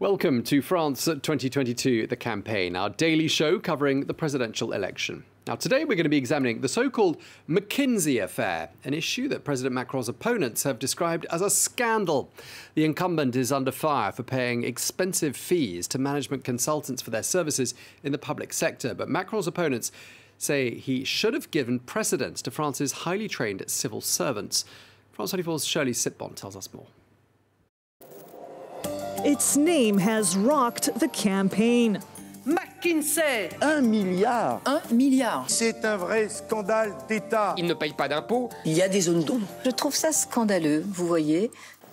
Welcome to France 2022, The Campaign, our daily show covering the presidential election. Now, today we're going to be examining the so-called McKinsey affair, an issue that President Macron's opponents have described as a scandal. The incumbent is under fire for paying expensive fees to management consultants for their services in the public sector, but Macron's opponents say he should have given precedence to France's highly trained civil servants. France 24's Shirley Sitbon tells us more. Its name has rocked the campaign. McKinsey. 1 milliard. 1 milliard. C'est un vrai scandale d'État. Ils ne payent pas d'impôts. Il y a des zones d'ombre. Je trouve ça scandaleux, vous voyez.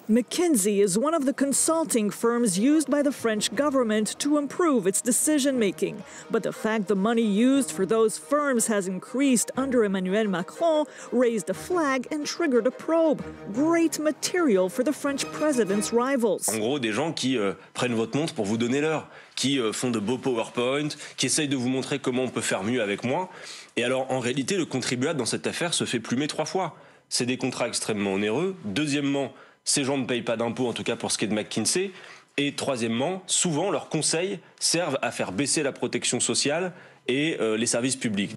McKinsey is one of the consulting firms used by the French government to improve its decision-making. But the fact the money used for those firms has increased under Emmanuel Macron raised a flag and triggered a probe. Great material for the French president's rivals. En gros, des gens qui prennent votre montre pour vous donner l'heure, qui font de beaux PowerPoint, qui essayent de vous montrer comment on peut faire mieux avec moins. Et alors, en réalité, le contribuable dans cette affaire se fait plumer 3 fois. C'est des contrats extrêmement onéreux. Deuxièmement, ces gens ne payent pas d'impôts, en tout cas pour ce qui est de McKinsey. Et troisièmement, souvent, leurs conseils servent à faire baisser la protection sociale et les services publics.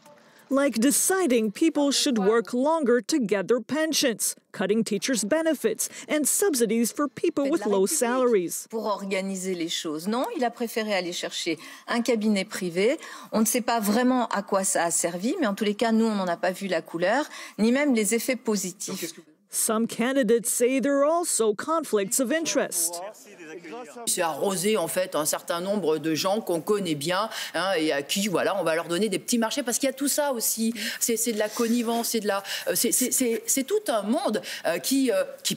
Like deciding people should work longer to get their pensions, cutting teachers' benefits and subsidies for people with low salaries. Pour organiser les choses, non, il a préféré aller chercher un cabinet privé. On ne sait pas vraiment à quoi ça a servi, mais en tous les cas, nous, on n'en a pas vu la couleur, ni même les effets positifs. Some candidates say there are also conflicts of interest. C'est arroser en fait un certain nombre de gens qu'on connaît bien hein, et à qui voilà on va leur donner des petits marchés parce qu'il y a tout ça aussi. C'est de la connivence, c'est de la c'est tout un monde qui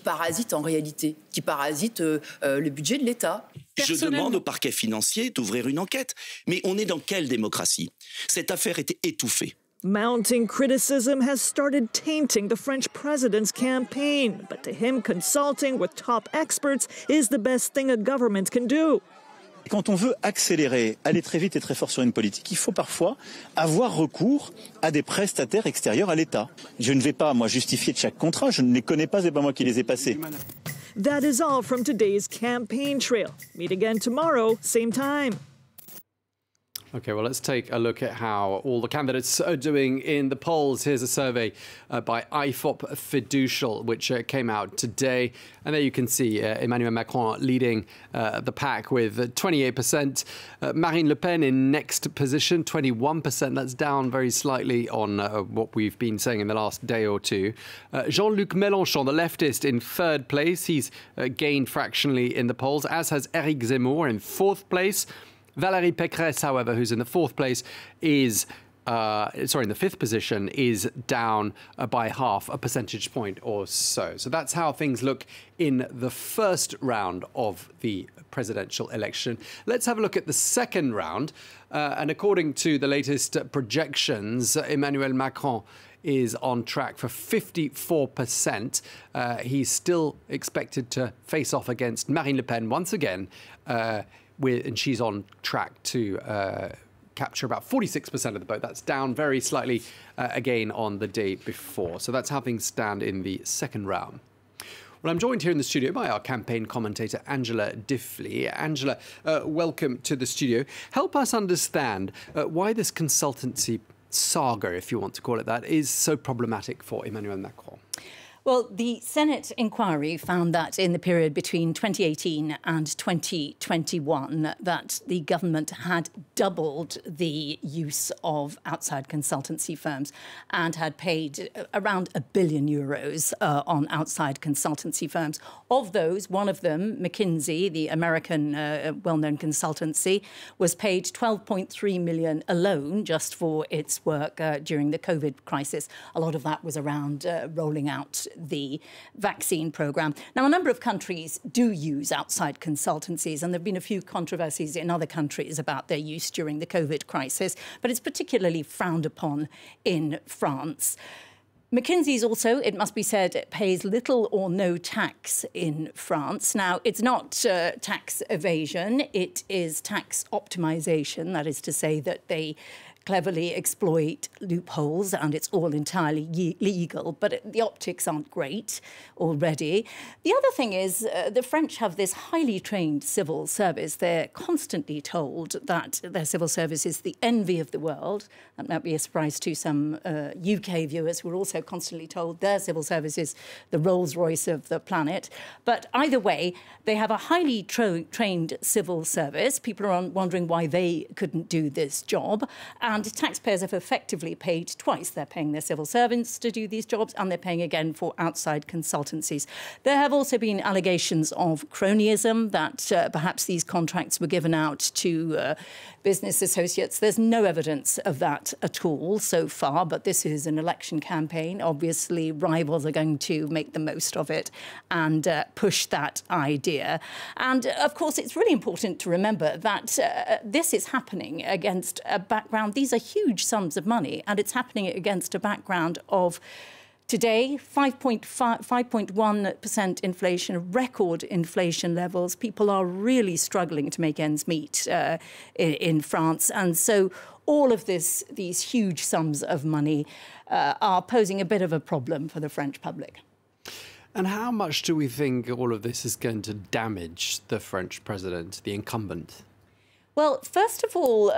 parasite en réalité, qui parasite le budget de l'État. Je demande au parquet financier d'ouvrir une enquête. Mais on est dans quelle démocratie? Cette affaire était étouffée. Mounting criticism has started tainting the French president's campaign, but to him, consulting with top experts is the best thing a government can do. Quand on veut accélérer, aller très vite et très fort sur une politique, il faut parfois avoir recours à des prestataires extérieurs à l'État. Je ne vais pas, moi, justifier de chaque contrat, je ne les connais pas, c'est pas moi qui les ai passés. That is all from today's campaign trail. Meet again tomorrow, same time. OK, well, let's take a look at how all the candidates are doing in the polls. Here's a survey by IFOP Fiducial, which came out today. And there you can see Emmanuel Macron leading the pack with 28%. Marine Le Pen in next position, 21%. That's down very slightly on what we've been saying in the last day or two. Jean-Luc Mélenchon, the leftist, in third place. He's gained fractionally in the polls, as has Éric Zemmour in fourth place. Valérie Pécresse, however, who's in the fourth place, is, sorry, in the fifth position, is down by half a percentage point or so. So that's how things look in the first round of the presidential election. Let's have a look at the second round. And according to the latest projections, Emmanuel Macron is on track for 54%. He's still expected to face off against Marine Le Pen once again, and she's on track to capture about 46% of the vote. That's down very slightly again on the day before. So that's how things stand in the second round. Well, I'm joined here in the studio by our campaign commentator, Angela Diffley. Angela, welcome to the studio. Help us understand why this consultancy saga, if you want to call it that, is so problematic for Emmanuel Macron. Well, the Senate inquiry found that in the period between 2018 and 2021 that the government had doubled the use of outside consultancy firms and had paid around €1 billion on outside consultancy firms. Of those, one of them, McKinsey, the American well-known consultancy, was paid $12.3 million alone just for its work during the COVID crisis. A lot of that was around rolling out the vaccine programme. Now, a number of countries do use outside consultancies, and there have been a few controversies in other countries about their use during the COVID crisis, but it's particularly frowned upon in France. McKinsey's also, it must be said, pays little or no tax in France. Now, it's not tax evasion, it is tax optimisation, that is to say that they cleverly exploit loopholes, and it's all entirely legal, but the optics aren't great already. The other thing is the French have this highly trained civil service. They're constantly told that their civil service is the envy of the world. That might be a surprise to some UK viewers who are also constantly told their civil service is the Rolls-Royce of the planet. But either way, they have a highly trained civil service. People are wondering why they couldn't do this job. And taxpayers have effectively paid twice. They're paying their civil servants to do these jobs, and they're paying again for outside consultancies. There have also been allegations of cronyism, that perhaps these contracts were given out to business associates. There's no evidence of that at all so far, but this is an election campaign. Obviously, rivals are going to make the most of it and push that idea. And, of course, it's really important to remember that this is happening against a background. These are huge sums of money, and it's happening against a background of today, 5.1% inflation, record inflation levels. People are really struggling to make ends meet in France. And so all of this, these huge sums of money are posing a bit of a problem for the French public. And how much do we think all of this is going to damage the French president, the incumbent? Well, first of all,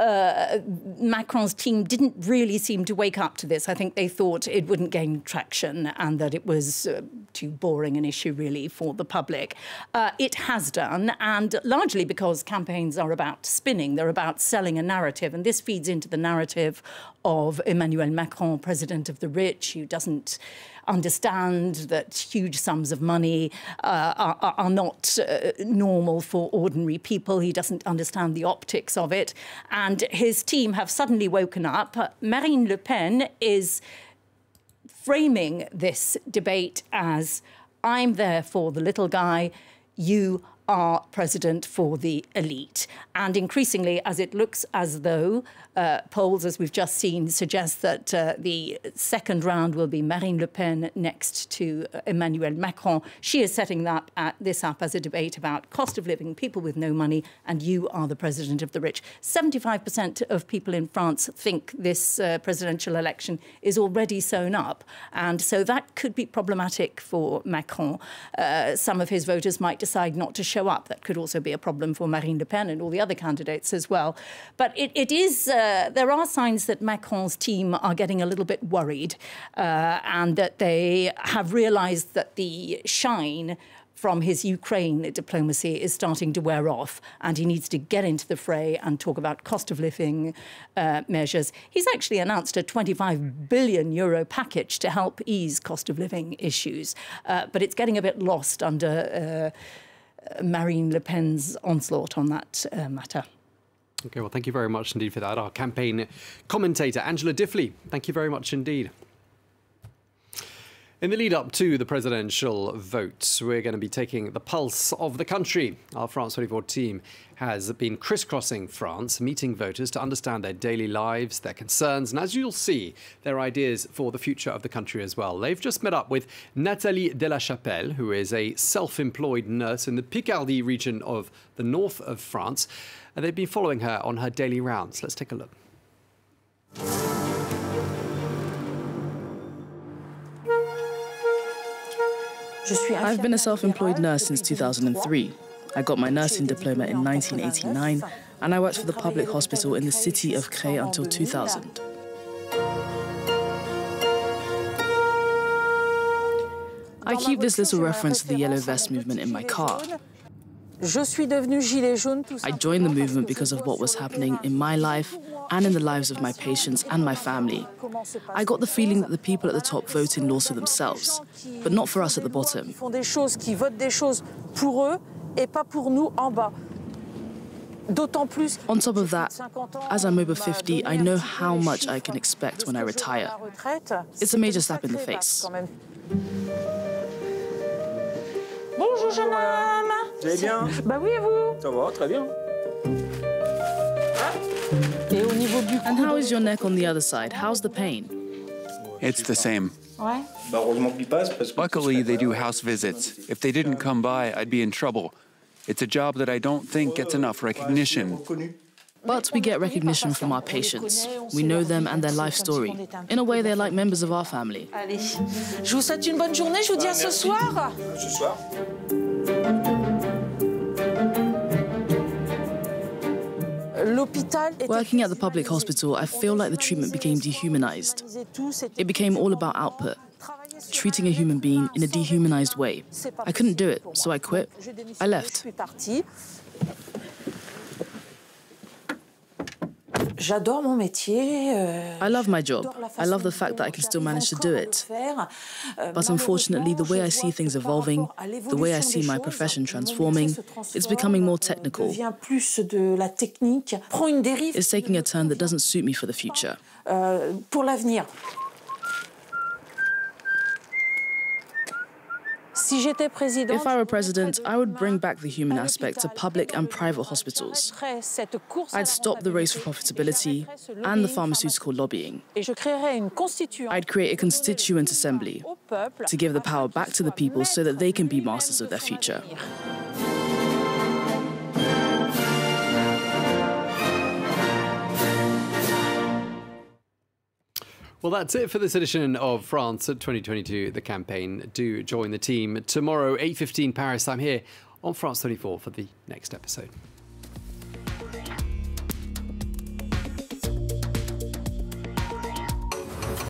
Macron's team didn't really seem to wake up to this. I think they thought it wouldn't gain traction and that it was too boring an issue, really, for the public. It has done, and largely because campaigns are about spinning. They're about selling a narrative, and this feeds into the narrative of Emmanuel Macron, president of the rich, who doesn't understand that huge sums of money are not normal for ordinary people. He doesn't understand the optics of it. And his team have suddenly woken up. Marine Le Pen is framing this debate as, I'm there for the little guy, you are president for the elite. And increasingly, as it looks as though polls, as we've just seen, suggest that the second round will be Marine Le Pen next to Emmanuel Macron, she is setting that, this up as a debate about cost of living, people with no money, and you are the president of the rich. 75% of people in France think this presidential election is already sewn up. And so that could be problematic for Macron. Some of his voters might decide not to show up. That could also be a problem for Marine Le Pen and all the other candidates as well. But it is, there are signs that Macron's team are getting a little bit worried and that they have realised that the shine from his Ukraine diplomacy is starting to wear off, and he needs to get into the fray and talk about cost of living measures. He's actually announced a €25 billion package to help ease cost of living issues, but it's getting a bit lost under Marine Le Pen's onslaught on that matter. OK, well, thank you very much indeed for that. Our campaign commentator, Angela Diffley, thank you very much indeed. In the lead-up to the presidential vote, we're going to be taking the pulse of the country. Our France 24 team has been crisscrossing France, meeting voters to understand their daily lives, their concerns, and as you'll see, their ideas for the future of the country as well. They've just met up with Nathalie de la Chapelle, who is a self-employed nurse in the Picardie region of the north of France, and they've been following her on her daily rounds. Let's take a look. I've been a self-employed nurse since 2003. I got my nursing diploma in 1989, and I worked for the public hospital in the city of Creil until 2000. I keep this little reference to the yellow vest movement in my car. I joined the movement because of what was happening in my life and in the lives of my patients and my family. I got the feeling that the people at the top vote in laws for themselves, but not for us at the bottom. On top of that, as I'm over 50, I know how much I can expect when I retire. It's a major slap in the face. Bonjour, jeune homme. Vous allez bien? Bah oui, et vous? Ça va, très bien. And how is your neck on the other side? How's the pain? It's the same. Luckily, they do house visits. If they didn't come by, I'd be in trouble. It's a job that I don't think gets enough recognition. But we get recognition from our patients. We know them and their life story. In a way, they're like members of our family. Allez, je vous souhaite une bonne journée. Je vous dis à ce soir. Ce soir. Working at the public hospital, I feel like the treatment became dehumanized. It became all about output, treating a human being in a dehumanized way. I couldn't do it, so I quit. I left. I love my job. I love the fact that I can still manage to do it. But unfortunately, the way I see things evolving, the way I see my profession transforming, it's becoming more technical. It's taking a turn that doesn't suit me for the future. If I were president, I would bring back the human aspect to public and private hospitals. I'd stop the race for profitability and the pharmaceutical lobbying. I'd create a constituent assembly to give the power back to the people so that they can be masters of their future. Well, that's it for this edition of France 2022, the campaign. Do join the team tomorrow, 8:15 Paris. I'm here on France 24 for the next episode.